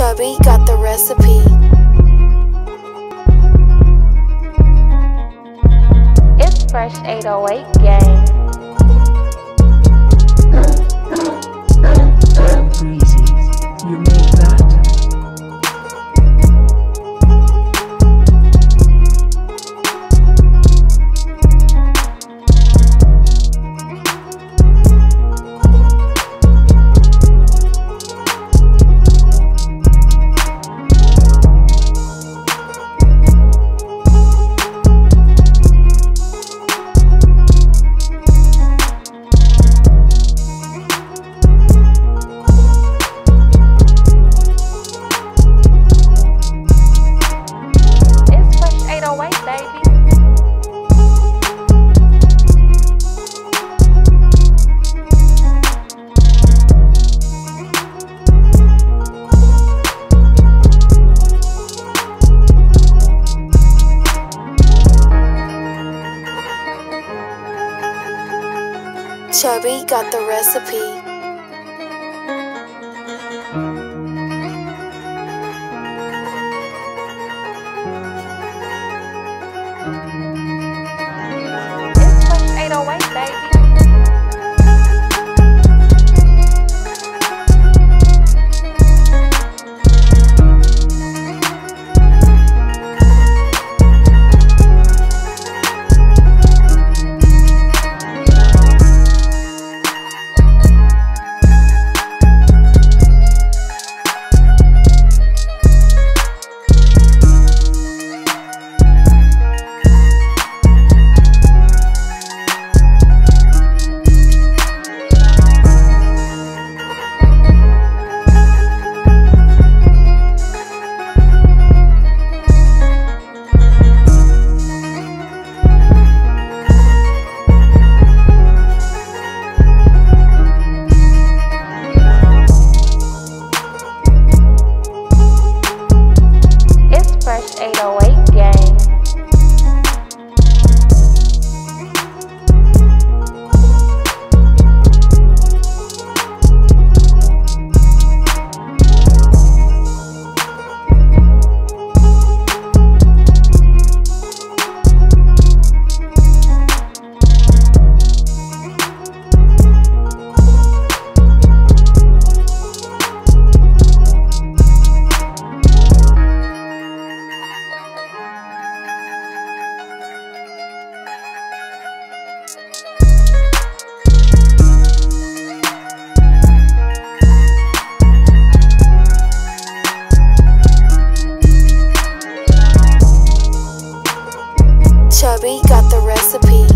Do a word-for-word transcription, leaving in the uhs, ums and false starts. Chubby got the recipe. It's fresh eight oh eight gang. Chubby got the recipe. eight oh eight gang. Chubby got the recipe.